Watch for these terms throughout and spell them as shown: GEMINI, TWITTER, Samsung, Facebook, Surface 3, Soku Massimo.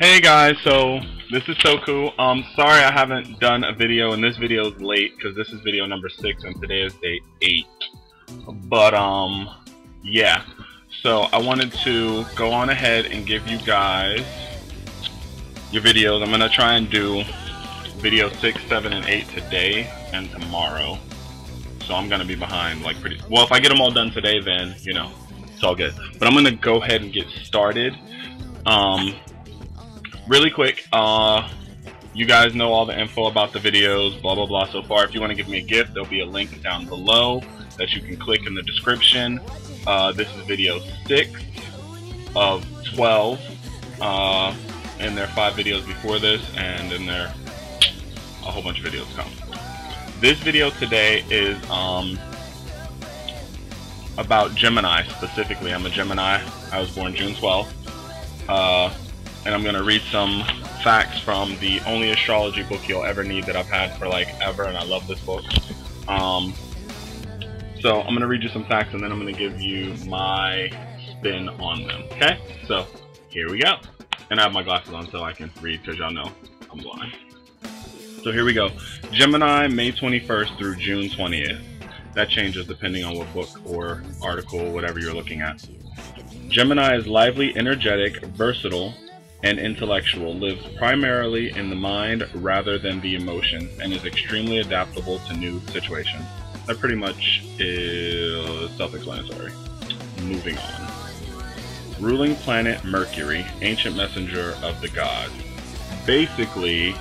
Hey guys, so this is Soku. Sorry I haven't done a video, and this video is late because this is video number 6, and today is day 8. But yeah. So I wanted to go on ahead and give you guys your videos. I'm gonna try and do video 6, 7, and 8 today and tomorrow. So I'm gonna be behind, like, pretty well. If I get them all done today, then you know it's all good. But I'm gonna go ahead and get started. Really quick, you guys know all the info about the videos, blah blah blah, so far. If you want to give me a gift, there'll be a link down below that you can click in the description. This is video 6 of 12, and there are 5 videos before this, and then there are a whole bunch of videos coming. This video today is about Gemini specifically. I'm a Gemini. I was born June 12th. And I'm going to read some facts from the only astrology book you'll ever need that I've had for, like, ever, and I love this book. So I'm going to read you some facts, and then I'm going to give you my spin on them, okay? So, here we go. And I have my glasses on so I can read, because y'all know I'm blind. So here we go. Gemini, May 21st through June 20th. That changes depending on what book or article, whatever you're looking at. Gemini is lively, energetic, versatile, and intellectual, lives primarily in the mind rather than the emotions, and is extremely adaptable to new situations. That pretty much is self-explanatory. Moving on. Ruling planet Mercury, ancient messenger of the gods. Basically,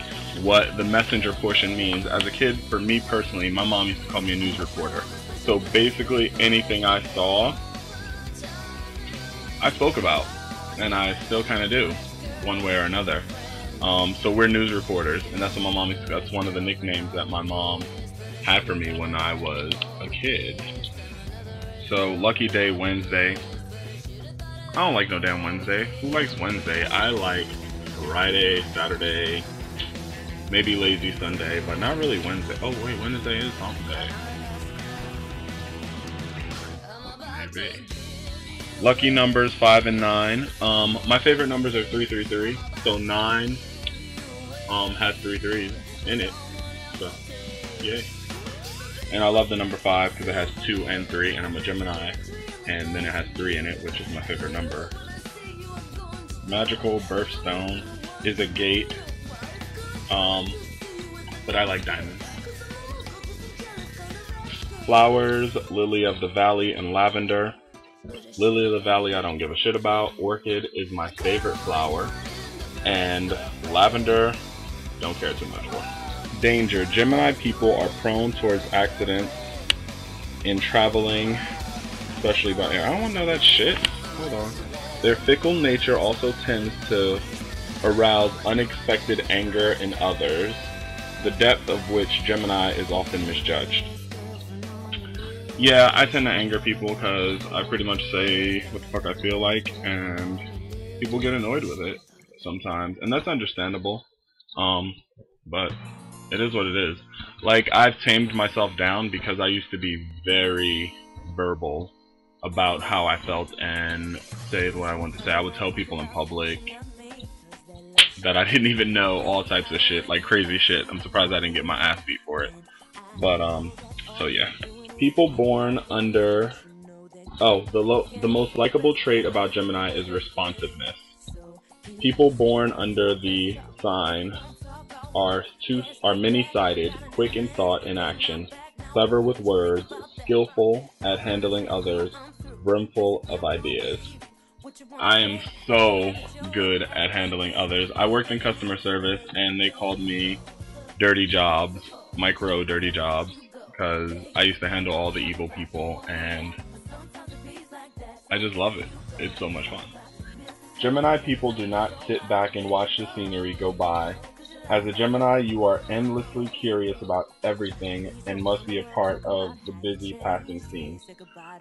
what the messenger portion means, as a kid, for me personally, my mom used to call me a news reporter. So basically, anything I saw, I spoke about, and I still kind of do, one way or another. So we're news reporters, and that's what my mom, that's one of the nicknames that my mom had for me when I was a kid. So lucky day Wednesday. I don't like no damn Wednesday. Who likes Wednesday? I like Friday, Saturday, maybe lazy Sunday, but not really Wednesday. Oh wait, Wednesday is hump day. Maybe. Lucky numbers 5 and 9. My favorite numbers are 3, 3, 3. So 9 has 3 threes in it. So, yay. And I love the number 5 because it has 2 and 3, and I'm a Gemini. And then it has 3 in it, which is my favorite number. Magical birthstone is a gate. But I like diamonds. Flowers, lily of the valley, and lavender. Lily of the valley I don't give a shit about. Orchid is my favorite flower, and lavender, don't care too much for. Danger. Gemini people are prone towards accidents in traveling, especially by air. I don't know that shit. Hold on. Their fickle nature also tends to arouse unexpected anger in others, the depth of which Gemini is often misjudged. Yeah, I tend to anger people because I pretty much say what the fuck I feel like, and people get annoyed with it sometimes, and that's understandable, but it is what it is. Like, I've tamed myself down because I used to be very verbal about how I felt and say what I wanted to say. I would tell people in public that I didn't even know, all types of shit, like crazy shit. I'm surprised I didn't get my ass beat for it, but so yeah. People born under, the most likable trait about Gemini is responsiveness. People born under the sign are many-sided, quick in thought and action, clever with words, skillful at handling others, brimful of ideas. I am so good at handling others. I worked in customer service, and they called me dirty jobs, micro dirty jobs, because I used to handle all the evil people, and I just love it. It's so much fun. Gemini people do not sit back and watch the scenery go by. As a Gemini, you are endlessly curious about everything and must be a part of the busy passing scene.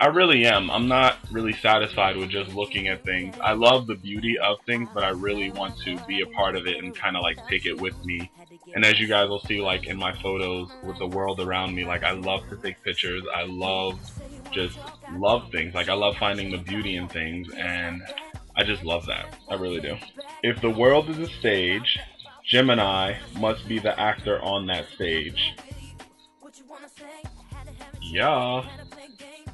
I really am. I'm not really satisfied with just looking at things. I love the beauty of things, but I really want to be a part of it and kind of like take it with me. And as you guys will see, like in my photos with the world around me, like I love to take pictures. I love things. Like I love finding the beauty in things, and I just love that. I really do. If the world is a stage, Gemini must be the actor on that stage. Yeah.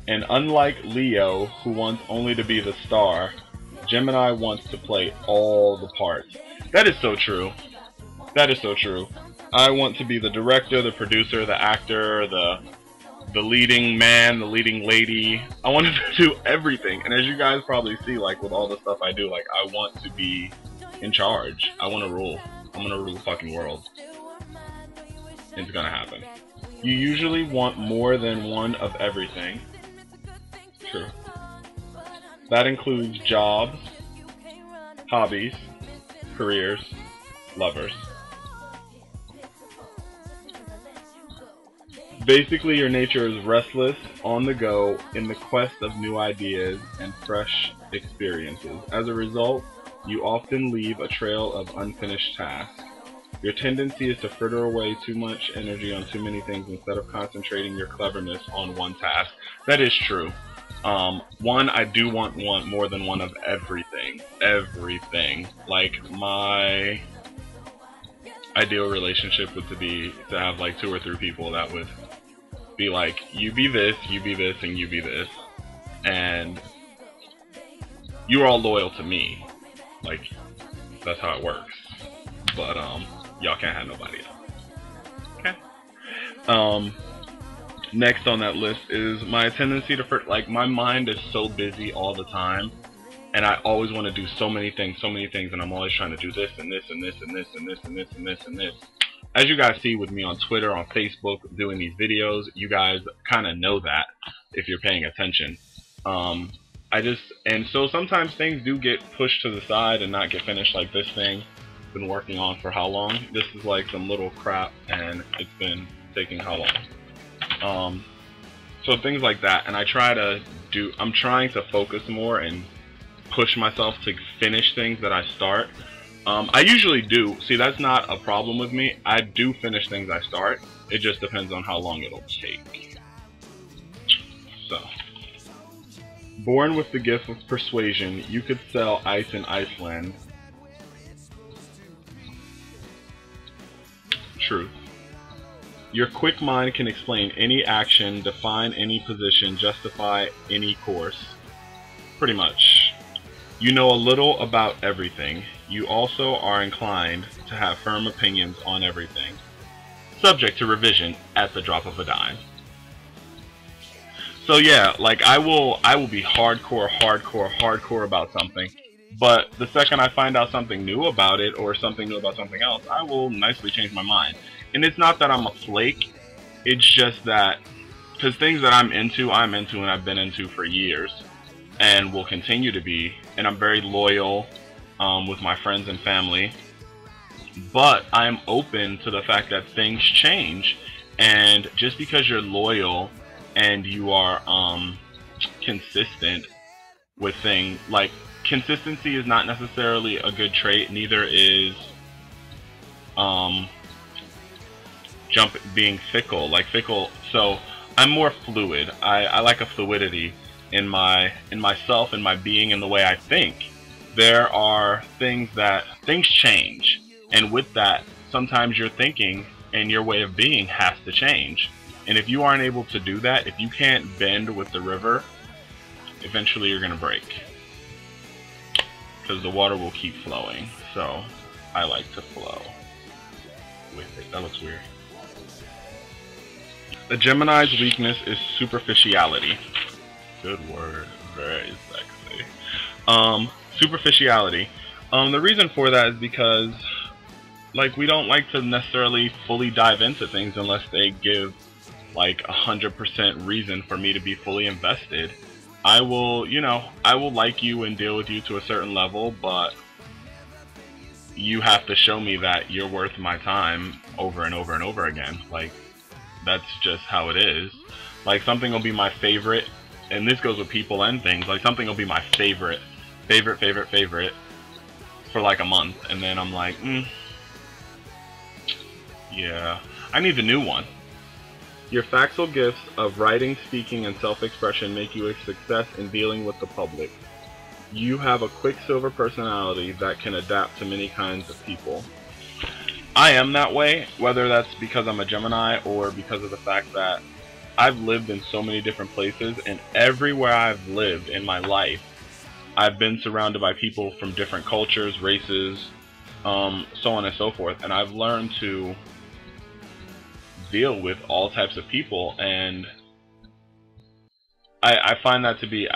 And unlike Leo, who wants only to be the star, Gemini wants to play all the parts. That is so true. That is so true. I want to be the director, the producer, the actor, the leading man, the leading lady. I want to do everything. And as you guys probably see, like with all the stuff I do, like I want to be in charge. I want to rule. I'm gonna rule the fucking world. It's gonna happen. You usually want more than one of everything. True. That includes jobs, hobbies, careers, lovers. Basically, your nature is restless, on the go, in the quest of new ideas and fresh experiences. As a result, you often leave a trail of unfinished tasks. Your tendency is to fritter away too much energy on too many things instead of concentrating your cleverness on one task. That is true. One, I do want more than one of everything. Everything. Like, my ideal relationship would to have like 2 or 3 people that would be like, you be this, and you be this. And you're all loyal to me. Like, that's how it works. But, y'all can't have nobody else. Okay? Next on that list is my tendency to, like, my mind is so busy all the time. And I always want to do so many things. And I'm always trying to do this and this. As you guys see with me on Twitter, on Facebook, doing these videos, you guys kind of know that if you're paying attention. And so sometimes things do get pushed to the side and not get finished, like this thing. Been working on for how long? This is like some little crap, and it's been taking how long? So things like that, and I'm trying to focus more and push myself to finish things that I start. I usually do. See, that's not a problem with me. I do finish things I start. It just depends on how long it'll take. So. Born with the gift of persuasion, you could sell ice in Iceland. Truth. Your quick mind can explain any action, define any position, justify any course. Pretty much. You know a little about everything. You also are inclined to have firm opinions on everything, subject to revision at the drop of a dime. So yeah, like I will be hardcore about something, but the second I find out something new about it or something new about something else, I will nicely change my mind. And it's not that I'm a flake, it's just that, because things that I'm into and I've been into for years and will continue to be, and I'm very loyal with my friends and family, but I'm open to the fact that things change. And just because you're loyal and you are consistent with things, like consistency is not necessarily a good trait, neither is being fickle, like fickle. So I'm more fluid. I like a fluidity in myself, in my being, in the way I think. There are things change, and with that sometimes your thinking and your way of being has to change. And if you aren't able to do that, if you can't bend with the river, eventually you're going to break. Because the water will keep flowing. So, I like to flow with it. That looks weird. The Gemini's weakness is superficiality. Good word. Very sexy. Superficiality. The reason for that is because, like, we don't like to necessarily fully dive into things unless they give like 100% reason for me to be fully invested. I will like you and deal with you to a certain level, but you have to show me that you're worth my time over and over again. Like, that's just how it is. Like, something will be my favorite, and this goes with people and things, like something will be my favorite for like a month, and then I'm like, yeah, I need the new one. Your factual gifts of writing, speaking, and self-expression make you a success in dealing with the public. You have a Quicksilver personality that can adapt to many kinds of people. I am that way, whether that's because I'm a Gemini or because of the fact that I've lived in so many different places, and everywhere I've lived in my life, I've been surrounded by people from different cultures, races, so on and so forth, and I've learned to deal with all types of people, and I find that to be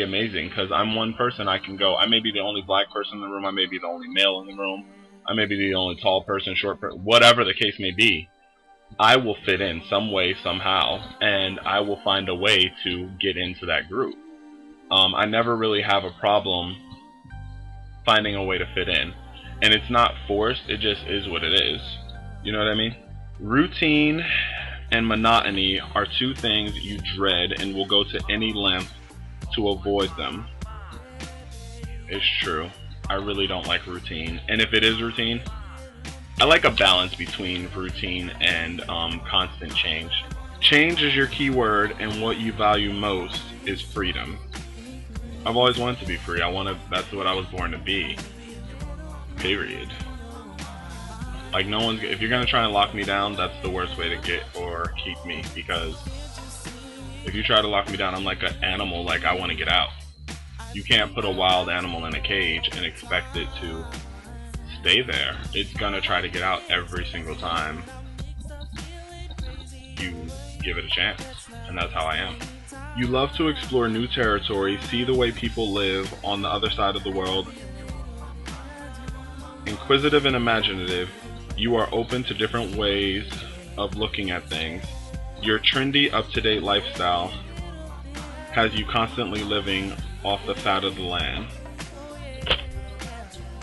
amazing, because I'm one person. I can go, I may be the only black person in the room, I may be the only male in the room, I may be the only tall person, short person, whatever the case may be. I will fit in some way, somehow, and I will find a way to get into that group. I never really have a problem finding a way to fit in. And it's not forced, it just is what it is. You know what I mean? Routine and monotony are two things you dread and will go to any length to avoid them. It's true. I really don't like routine. And if it is routine, I like a balance between routine and constant change. Change is your key word, and what you value most is freedom. I've always wanted to be free. That's what I was born to be. Period. Like, no one's, if you're gonna try and lock me down, that's the worst way to get or keep me, because if you try to lock me down, I'm like an animal. Like, I want to get out. You can't put a wild animal in a cage and expect it to stay there. It's gonna try to get out every single time you give it a chance, and that's how I am. You love to explore new territory, see the way people live on the other side of the world. Inquisitive and imaginative, you are open to different ways of looking at things. Your trendy, up-to-date lifestyle has you constantly living off the fat of the land.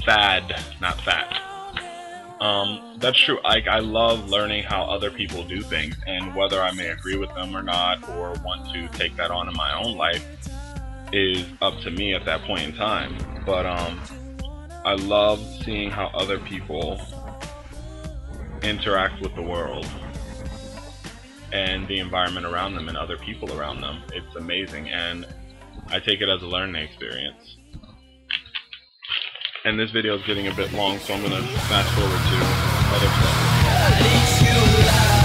Fad, not fat. That's true. Like, I love learning how other people do things, and whether I may agree with them or not, or want to take that on in my own life, is up to me at that point in time. But I love seeing how other people interact with the world and the environment around them and other people around them. It's amazing, and I take it as a learning experience. And this video is getting a bit long, so I'm going to fast forward to other stuff.